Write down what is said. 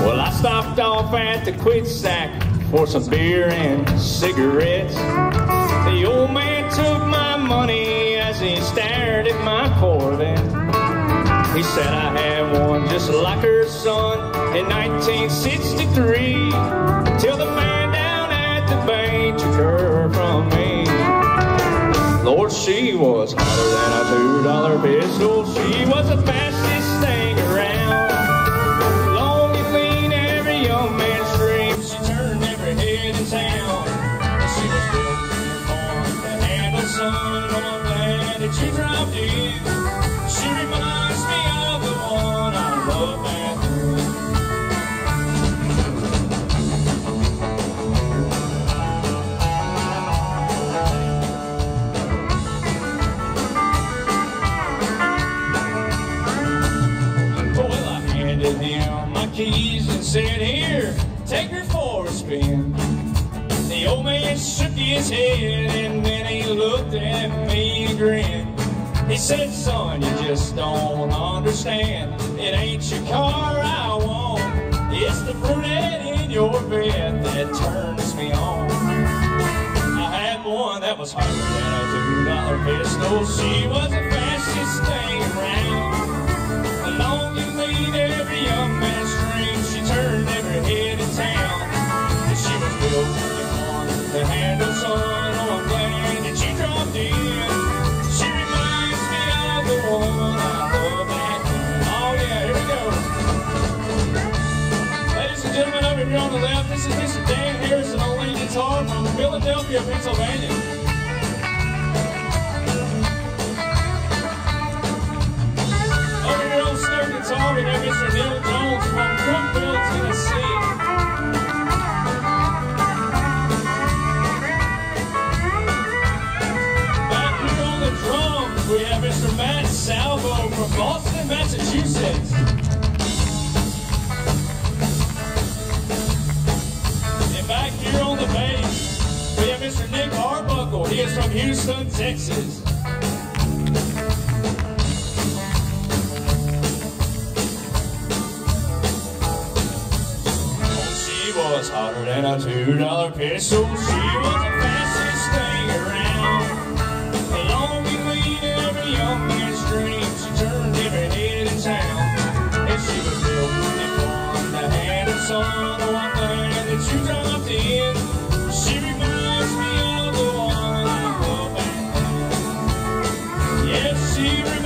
Well, I stopped off at the Quid Sack for some beer and cigarettes. The old man took my money as he stared at my Corvette. He said I had one just like her son in 1963, till the man down at the bay took her from me. Lord, she was hotter than a $2 pistol. She was the fastest thing around. Long and lean, every young man's dream. She turned every head in town. She was built for the hand of sun. I'm glad that she dropped you. She reminds me of the one I love at home. Keys and said, "Here, take her for a spin." The old man shook his head and then he looked at me and grinned. He said, "Son, you just don't understand. It ain't your car I want. It's the brunette in your bed that turns me on. I had one that was harder than a $2 pistol. She was the fastest thing around. Along you lead every young man. Turned every head in town. And she was built on the handle, son. Oh, I'm glad that she dropped in. She reminds me of the one I love at home." Oh yeah, here we go. Ladies and gentlemen, over here on the left, this is Mr. Dan Harrison on lead guitar from Philadelphia, Pennsylvania. Over here on snare guitar, we have Mr. Neil Jones from Cookeville, Tennessee. Back here on the drums, we have Mr. Matt Salvo from Boston, Massachusetts. And back here on the bass, we have Mr. Nick Arbuckle. He is from Houston, Texas. Was hotter than a $2 pistol. She was the fastest thing around. Along you lead every young man's dream. She turned every head in town. And she was built upon the hand of sun. The one thing that you dropped in. She reminds me of the one I love at home. Yes, she reminds me.